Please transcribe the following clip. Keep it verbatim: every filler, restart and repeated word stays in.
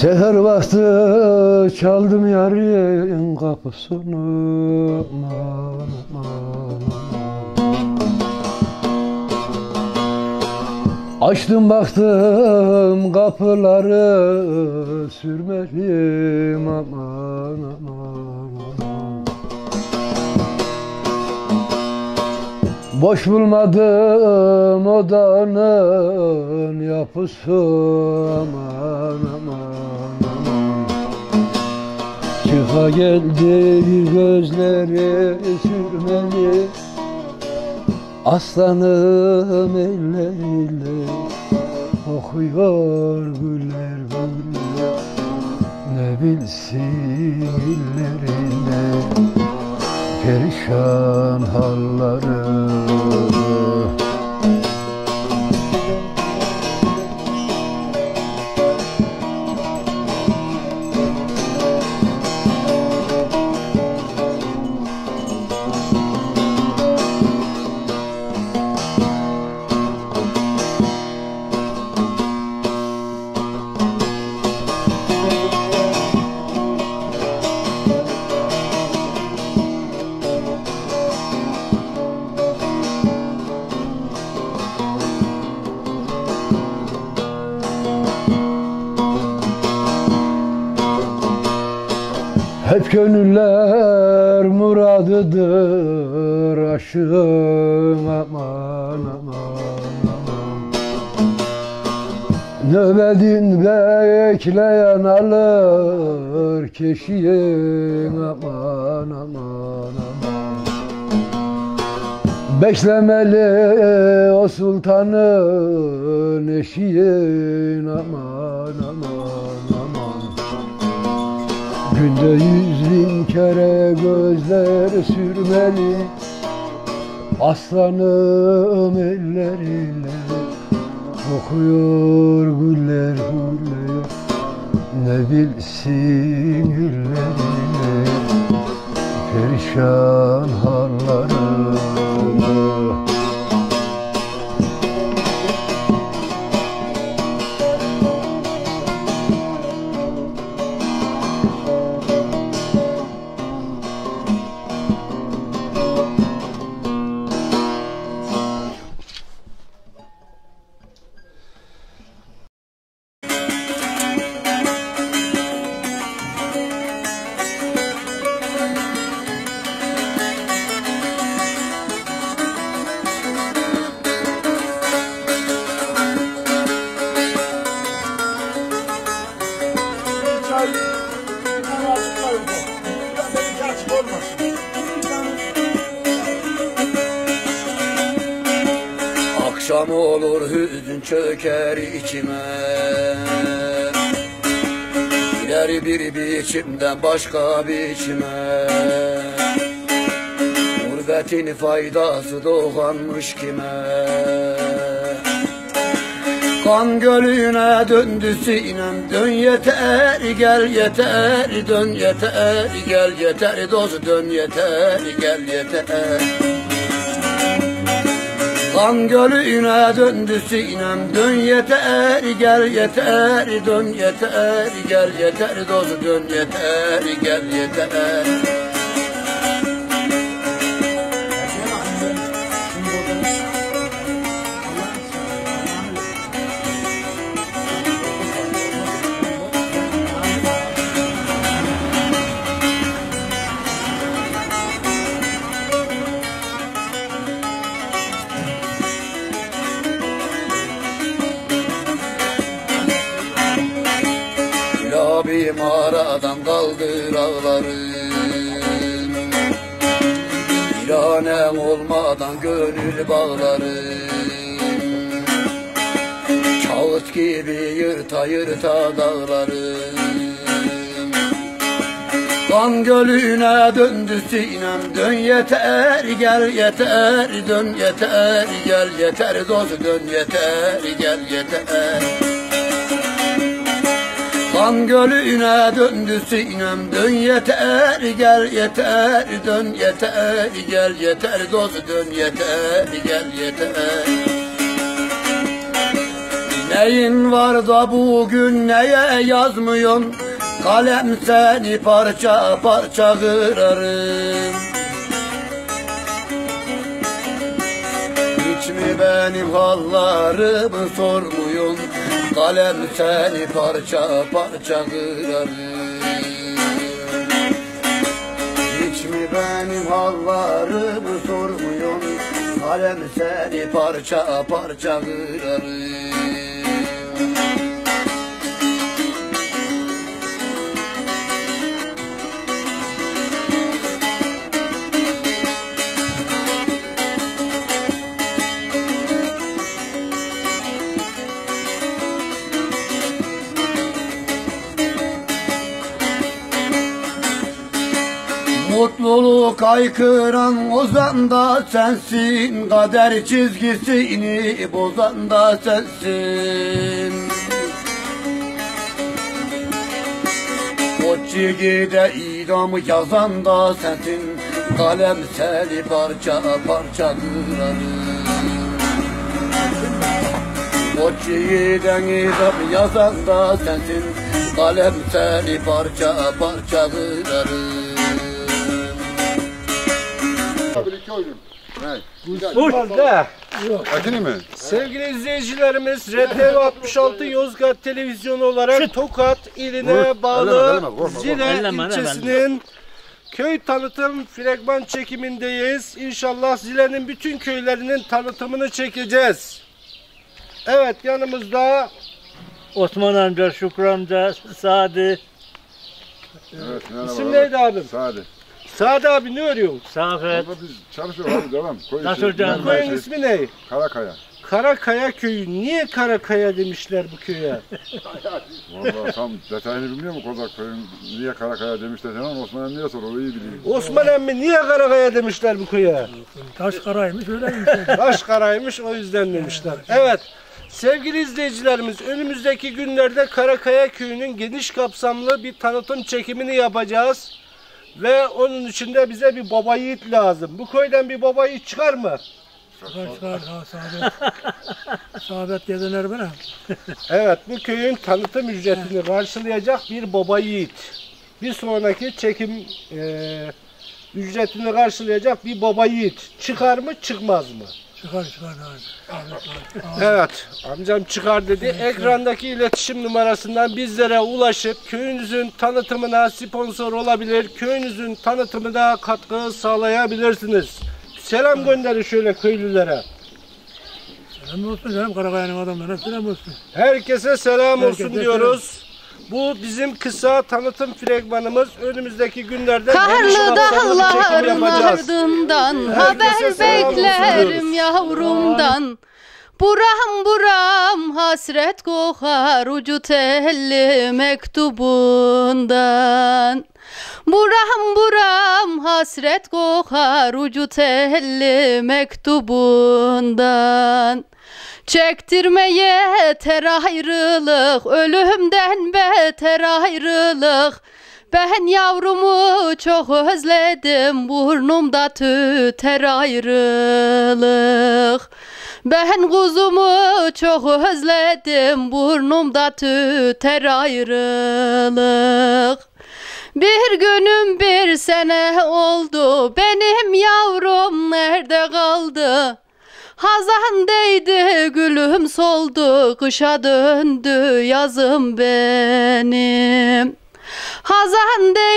Seher vakti çaldım yarın kapısını. Açtım baktım kapıları, sürmedim aman aman. Boş bulmadım odanın yapısı aman aman. Çıka geldi gözleri sürmeli, aslanım elleriyle kokuyor güller güller. Ne bilsin illerinde perişan halları. Hep gönüller muradıdır aşığım aman aman. Nöbetin bekleyen alır keşiğim aman aman aman. Beklemeli o sultanın eşiğin aman aman. Günde yüz bin kere gözler sürmeli, aslanım elleriyle kokuyor güller güller. Ne bilsin gülleriyle perişan hallarını. Akşam olur hüzün çöker içime, gider bir biçimden başka biçime. Gurbetin faydası doğanmış kime? Kan gölüne döndü sinem, dön yeter gel yeter, dön yeter gel yeter dost, dön yeter gel yeter. Kan gölüne döndü sinem, dön yeter gel yeter, dön yeter gel yeter dost, dön yeter gel yeter. Gülabim aradan kaldır ağlarım, İranem olmadan gönül bağlarım. Çağıt gibi yırta yırta dağlarım. Kan gölüne döndü sinem, dön yeter gel yeter, dön yeter gel yeter dost, dön yeter gel yeter. Kan gölüne döndü sinem, dön yeter gel yeter, dön yeter gel yeter dost, dön yeter gel yeter. Neyin var da bugün neye yazmıyorsun? Kalem seni parça parça kırarım. Hiç mi benim hallarımı sormuyorsun? Kalem seni parça parça kırarım. Hiç mi benim hallarımı sormuyorsun? Kalem seni parça parça kırarım. Mutluluk aykıran ozan da sensin, kader çizgisini bozan da sensin. Koççigide idamı yazan da sensin, kalem seni parça parça kırarım. Koççigiden idamı yazan da sensin, kalem seni parça parça kırarım. Sevgili izleyicilerimiz, R T V altmış altı Yozgat televizyonu olarak Tokat iline bağlı Zile ilçesinin köy tanıtım fragman çekimindeyiz. İnşallah Zile'nin bütün köylerinin tanıtımını çekeceğiz. Evet, yanımızda Osman amca, Şükrü amca, Sadi. Evet, İsim neydi abim? Sadi. Sadi abi, ne örüyorsun? Safet. Biz çalışıyoruz abi, devam. Nasıl hocam? Köyün ismi ne? Karakaya. Karakaya Köyü. Niye Karakaya demişler bu köye? Vallahi tam detayını bilmiyor mu Kozak köyün? Niye Karakaya demişler? Tamam, Osman emmiye sor, o iyi biliyor. Osman emmi niye Karakaya demişler bu köye? Taş karaymış, öyle mi? Taş karaymış, o yüzden demişler. Evet. Sevgili izleyicilerimiz, önümüzdeki günlerde Karakaya Köyü'nün geniş kapsamlı bir tanıtım çekimini yapacağız. Ve onun için de bize bir baba yiğit lazım. Bu köyden bir baba yiğit çıkar mı? Çıkar çıkar. Sahabet. Sahabet gezenler bana. Evet, bu köyün tanıtım ücretini karşılayacak bir baba yiğit. Bir sonraki çekim e, ücretini karşılayacak bir baba yiğit. Çıkar mı, çıkmaz mı? Çıkar çıkar. Evet, amcam çıkar dedi. Ekrandaki iletişim numarasından bizlere ulaşıp köyünüzün tanıtımına sponsor olabilir, köyünüzün tanıtımına katkı sağlayabilirsiniz. Selam gönderin şöyle köylülere. Selam olsun canım, Karakaya'nın adamlarına selam olsun. Herkese selam olsun diyoruz. Bu bizim kısa tanıtım fragmanımız. Önümüzdeki günlerde karlı dağların ardından haber beklerim yavrumdan. Buram buram hasret kokar ucu telli mektubundan. Buram buram hasret kokar ucu telli mektubundan. Çektirmeye yeter ayrılık, ölümden beter ayrılık. Ben yavrumu çok özledim, burnumda tüter ayrılık. Ben kuzumu çok özledim, burnumda tüter ayrılık. Bir günüm bir sene oldu, benim yavrum nerede kaldı? Hazan değdi, gülüm soldu, kışa döndü yazım benim. Hazan değdi.